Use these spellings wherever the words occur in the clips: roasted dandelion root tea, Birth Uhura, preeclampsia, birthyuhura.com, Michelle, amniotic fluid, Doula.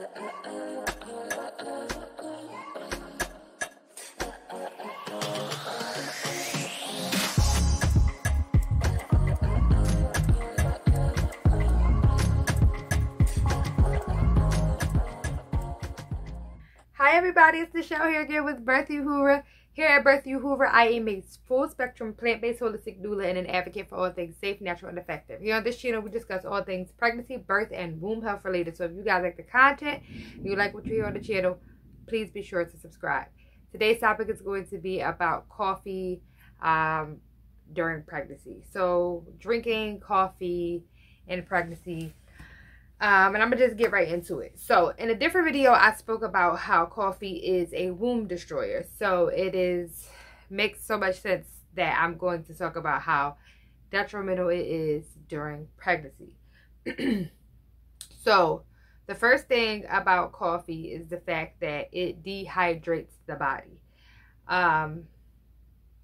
Hi everybody, it's Michelle here again with Birth Uhura. Here at Birth Uhura, I am a full-spectrum, plant-based, holistic doula and an advocate for all things safe, natural, and effective. Here on this channel, we discuss all things pregnancy, birth, and womb health related. So if you guys like the content, you like what you hear on the channel, please be sure to subscribe. Today's topic is going to be about coffee during pregnancy. So drinking coffee in pregnancy. And I'm going to just get right into it. So in a different video, I spoke about how coffee is a womb destroyer. So it is makes so much sense that I'm going to talk about how detrimental it is during pregnancy. So the first thing about coffee is the fact that it dehydrates the body.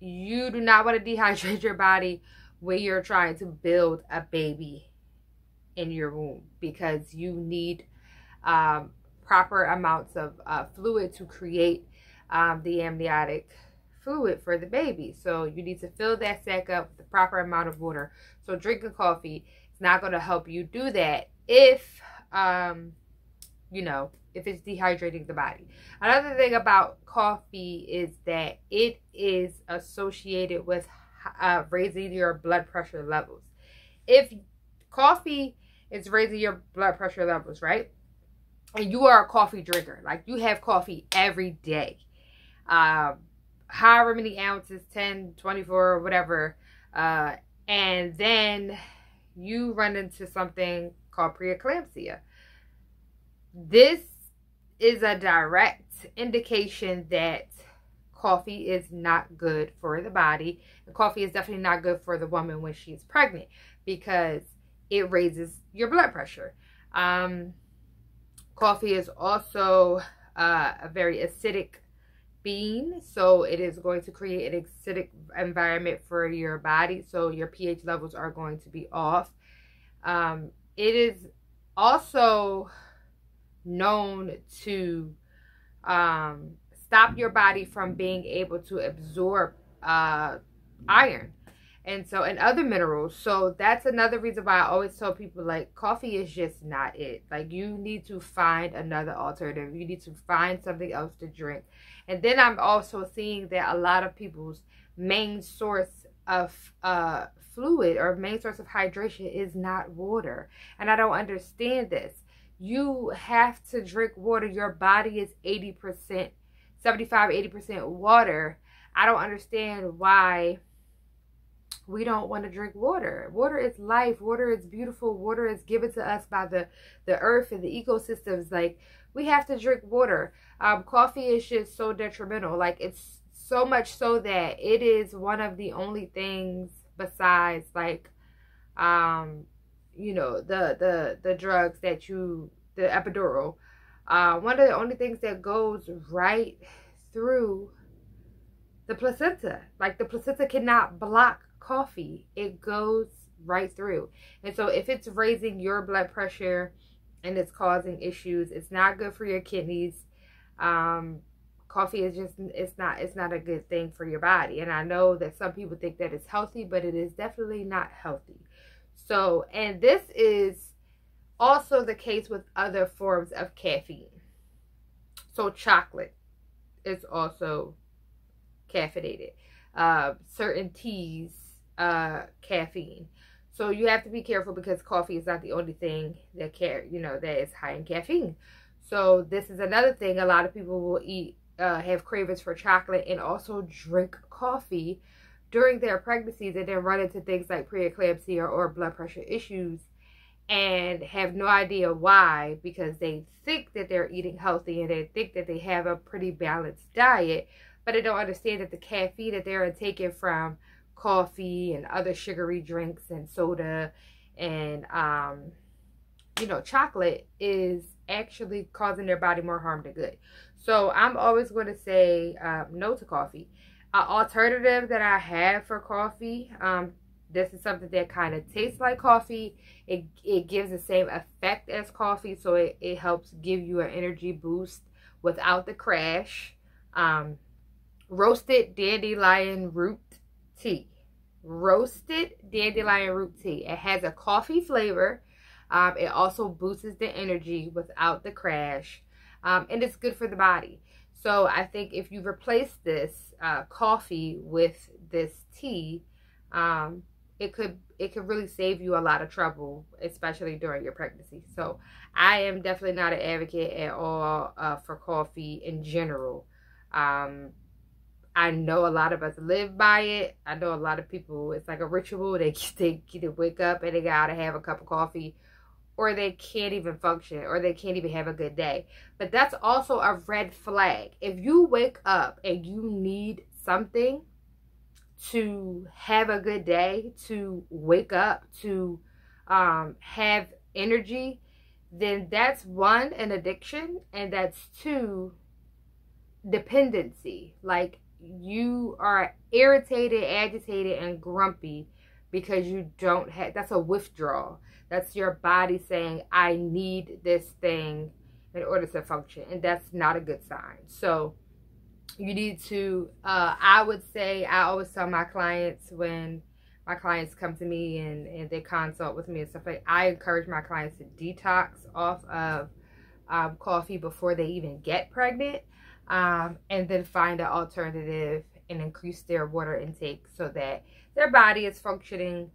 You do not want to dehydrate your body when you're trying to build a baby in your womb, because you need proper amounts of fluid to create the amniotic fluid for the baby. So you need to fill that sac up with the proper amount of water. So drinking coffee is not going to help you do that if you know, if it's dehydrating the body. Another thing about coffee is that it is associated with raising your blood pressure levels. If coffee is raising your blood pressure levels, right? And you are a coffee drinker. Like, you have coffee every day. However many ounces, 10, 24, whatever. And then you run into something called preeclampsia. This is a direct indication that coffee is not good for the body. And coffee is definitely not good for the woman when she's pregnant, because it raises your blood pressure. Coffee is also a very acidic bean, so it is going to create an acidic environment for your body, so your pH levels are going to be off. It is also known to stop your body from being able to absorb iron and other minerals. So that's another reason why I always tell people, like, coffee is just not it. Like, you need to find another alternative. You need to find something else to drink. And then I'm also seeing that a lot of people's main source of fluid or main source of hydration is not water. And I don't understand this. You have to drink water. Your body is 80%, 75, 80% water. I don't understand why we don't want to drink water. Water is life. Water is beautiful. Water is given to us by the earth and the ecosystems. Like, we have to drink water. Coffee is just so detrimental. Like, it's so much so that it is one of the only things besides, like, you know, the drugs that you, the epidural. One of the only things that goes right through the placenta. Like, the placenta cannot block coffee. It goes right through. And so if it's raising your blood pressure and it's causing issues, it's not good for your kidneys. Coffee is just, it's not a good thing for your body. And I know that some people think that it's healthy, but it is definitely not healthy. So, and this is also the case with other forms of caffeine. So chocolate is also caffeinated. Certain teas, caffeine. So you have to be careful, because coffee is not the only thing that that is high in caffeine. So this is another thing. A lot of people will eat, have cravings for chocolate and also drink coffee during their pregnancies, and then run into things like preeclampsia or blood pressure issues and have no idea why, because they think that they're eating healthy and they think that they have a pretty balanced diet, but I don't understand that the caffeine that they're taking from coffee and other sugary drinks and soda and, you know, chocolate is actually causing their body more harm than good. So I'm always going to say no to coffee. An alternative that I have for coffee This is something that kind of tastes like coffee. It gives the same effect as coffee, so it helps give you an energy boost without the crash. Roasted dandelion root tea. Roasted dandelion root tea. It has a coffee flavor. It also boosts the energy without the crash. And it's good for the body. So I think if you replace this coffee with this tea, it could really save you a lot of trouble, especially during your pregnancy. So I am definitely not an advocate at all for coffee in general. I know a lot of us live by it. I know a lot of people, it's like a ritual. They either wake up and they gotta have a cup of coffee, or they can't even function, or they can't even have a good day. But that's also a red flag. If you wake up and you need something to have a good day, to wake up, to have energy, then that's one, an addiction, and that's two, dependency. Like, you are irritated, agitated, and grumpy because you don't have, that's a withdrawal. That's your body saying, I need this thing in order to function. And that's not a good sign. So you need to, I would say, I always tell my clients, when my clients come to me and they consult with me and stuff like that, I encourage my clients to detox off of coffee before they even get pregnant, and then find an alternative and increase their water intake so that their body is functioning,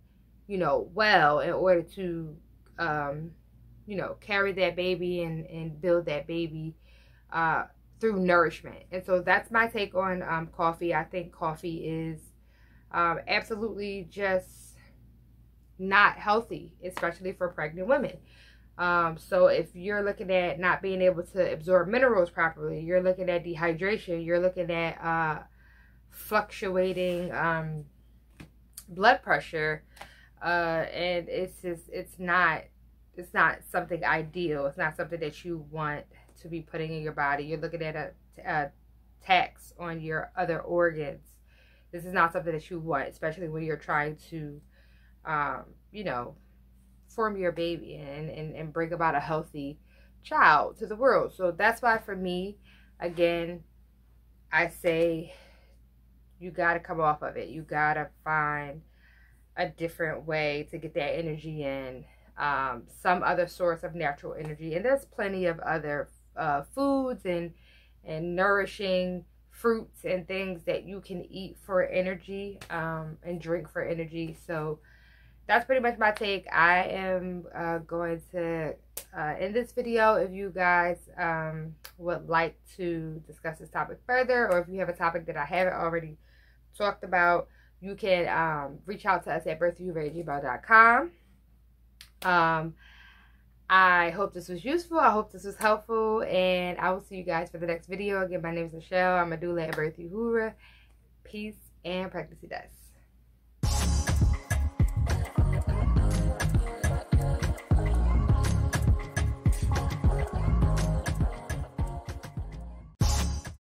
you know, well, in order to, you know, carry that baby and build that baby through nourishment. And so that's my take on coffee. I think coffee is absolutely just not healthy, especially for pregnant women. So if you're looking at not being able to absorb minerals properly, you're looking at dehydration, you're looking at fluctuating blood pressure, and it's just, it's not something ideal. It's not something that you want to be putting in your body. You're looking at a tax on your other organs. This is not something that you want, especially when you're trying to, you know, form your baby and bring about a healthy child to the world. So that's why, for me, again, I say you got to come off of it. You got to find a different way to get that energy in, some other source of natural energy. And there's plenty of other foods and nourishing fruits and things that you can eat for energy, and drink for energy. So that's pretty much my take. I am going to end this video. If you guys would like to discuss this topic further, or if you have a topic that I haven't already talked about, you can reach out to us at birthyuhura.com. I hope this was useful. I hope this was helpful. And I will see you guys for the next video. Again, my name is Michelle. I'm a doula at Birth Uhura. Peace and pregnancy dust.